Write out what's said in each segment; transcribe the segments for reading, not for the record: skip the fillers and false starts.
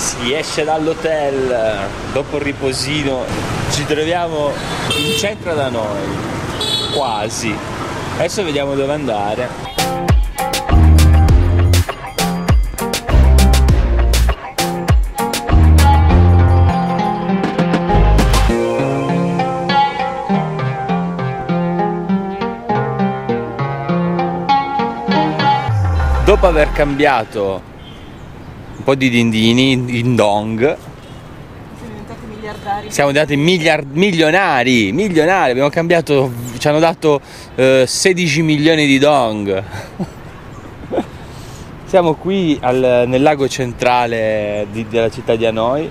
Si esce dall'hotel, dopo il riposino ci troviamo in centro da noi, quasi. Adesso vediamo dove andare. Dopo aver cambiato un po' di dindini in dong, siamo diventati milionari. Abbiamo cambiato, ci hanno dato 16 milioni di dong. Siamo qui nel lago centrale della città di Hanoi.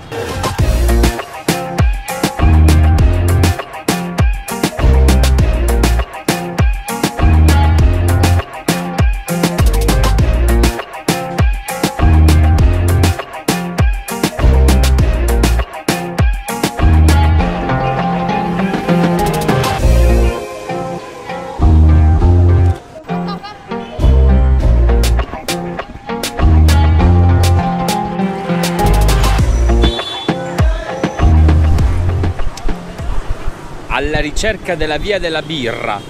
Alla ricerca della via della birra,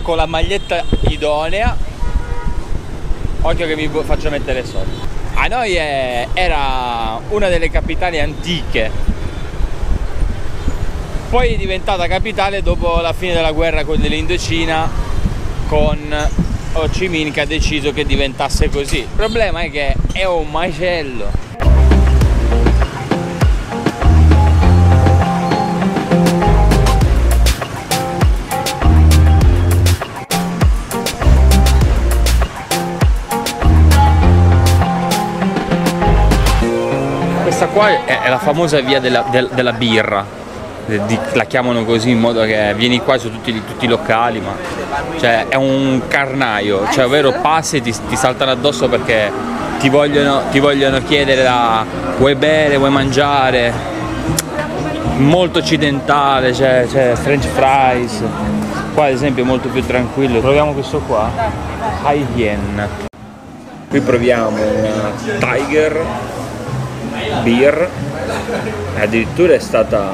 con la maglietta idonea, occhio che mi faccio mettere sotto. Hanoi era una delle capitali antiche, poi è diventata capitale dopo la fine della guerra dell'Indocina, con Ho Chi Minh che ha deciso che diventasse così. Il problema è che è un macello. Questa qua è la famosa via della birra, la chiamano così in modo che vieni qua su tutti i locali, ma cioè, è un carnaio, cioè ovvero passi e ti saltano addosso perché ti vogliono chiedere vuoi bere, vuoi mangiare, molto occidentale, cioè french fries. Qua ad esempio è molto più tranquillo. Proviamo questo qua, Haiyan. Qui proviamo Tiger Beer, addirittura è stata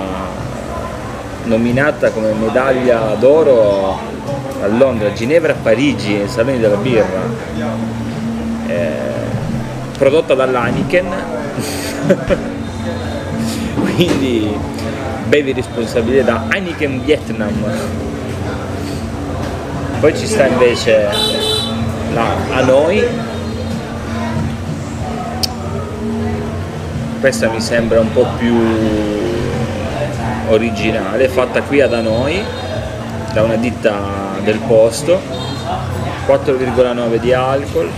nominata come medaglia d'oro a Londra, Ginevra, Parigi, nei saloni della birra, prodotta dall'Heineken. Quindi bevi responsabile da Heineken Vietnam. Poi ci sta invece la Hanoi. Questa mi sembra un po' più originale, fatta qui ad Hanoi, da una ditta del posto, 4,9 di alcol,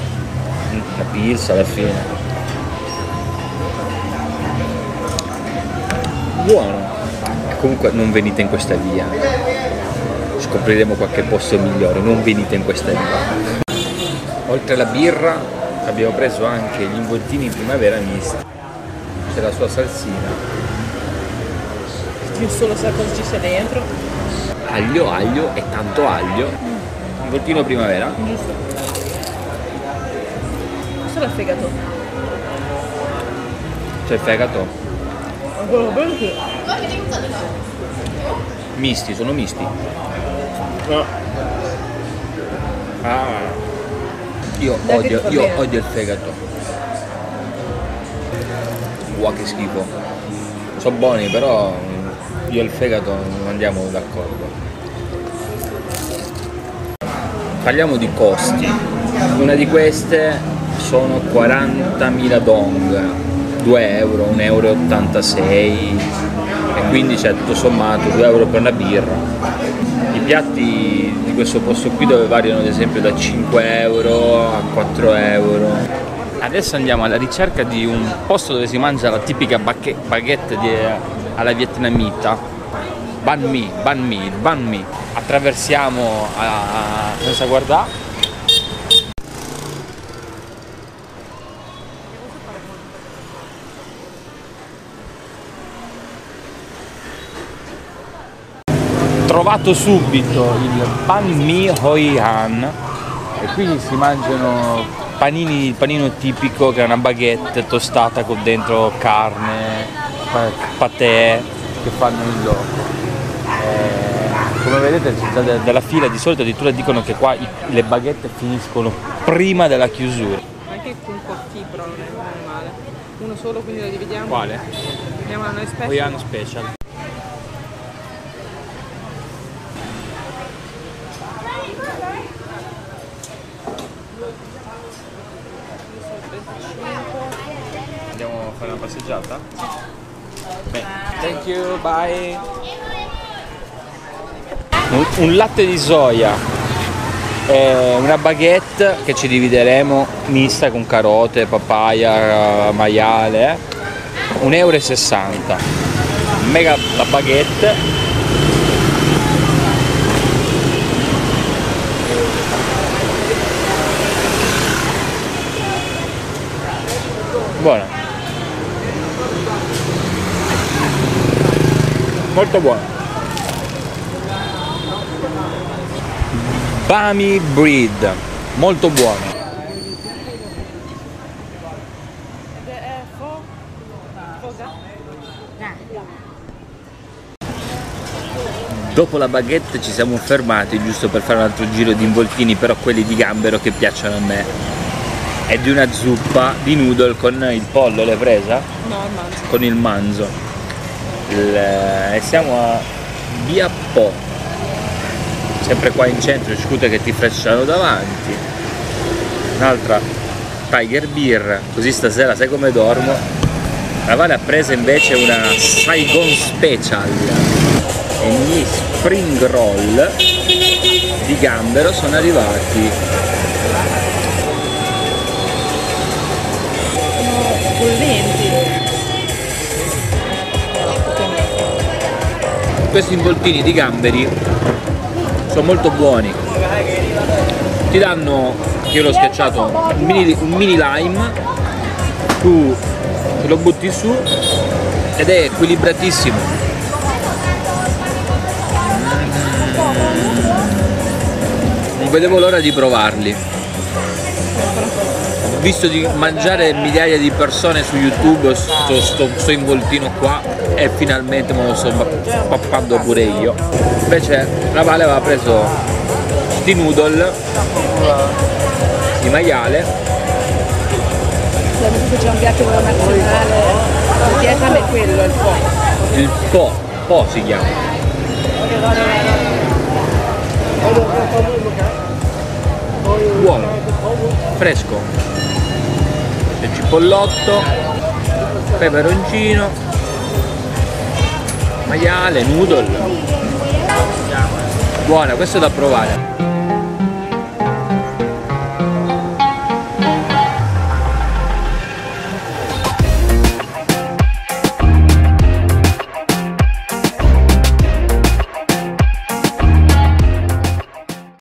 una pizza alla fine. Buono! Comunque non venite in questa via, scopriremo qualche posto migliore, non venite in questa via. Oltre alla birra abbiamo preso anche gli involtini in primavera misti. C'è la sua salsina. Io solo so cosa ci sia dentro. Aglio, aglio e tanto aglio. Un voltino primavera. Giusto. Questo è il fegato. C'è il fegato? Misti, sono misti. No. Ah. Io odio il fegato. Wow, che schifo. Sono buoni, però io e il fegato non andiamo d'accordo. Parliamo di costi. Una di queste sono 40.000 dong, 2 euro, 1,86 euro, e quindi c'è tutto sommato 2 euro per la birra. I piatti di questo posto qui dove variano ad esempio da 5 euro a 4 euro. Adesso andiamo alla ricerca di un posto dove si mangia la tipica baguette alla vietnamita, bánh mì. Attraversiamo senza guardare. Trovato subito il bánh mì Hoi An, e qui si mangiano panini, il panino tipico che è una baguette tostata con dentro carne, patè che fanno in loco. Come vedete c'è già della fila, di solito addirittura dicono che qua le baguette finiscono prima della chiusura. Anche con cotti però non è male. Uno solo, quindi lo dividiamo. Quale? Andiamo a Hanoi Special. Hoi An Special. Andiamo a fare una passeggiata? Bene. Thank you, bye! Un latte di soia, una baguette che ci divideremo mista con carote, papaya, maiale, 1,60 €. Mega la baguette. Buona. Molto buona. Bami bread, molto buono. Dopo la baguette ci siamo fermati giusto per fare un altro giro di involtini, però quelli di gambero che piacciono a me. È di una zuppa di noodle con il pollo, l'hai presa? No, il manzo. Con il manzo. E siamo a Bia Phở, sempre qua in centro, i scooter che ti frecciano davanti. Un'altra Tiger Beer, così stasera sai come dormo. La Vale ha preso invece una Saigon Special e gli spring roll di gambero sono arrivati. Sono bollenti. Questi involtini di gamberi sono molto buoni, ti danno, io l'ho schiacciato, un mini lime, tu lo butti su ed è equilibratissimo. Non vedevo l'ora di provarli. Ho visto di mangiare migliaia di persone su YouTube sto involtino qua e finalmente me lo sto pappando pure io. Invece la Vale aveva preso sti noodle di maiale. C'è un piatto nazionale, la dieta è quello, il po'. Il po', po' si chiama. Buono, fresco. C'è cipollotto, peperoncino, maiale, noodle. Buona, questo è da provare.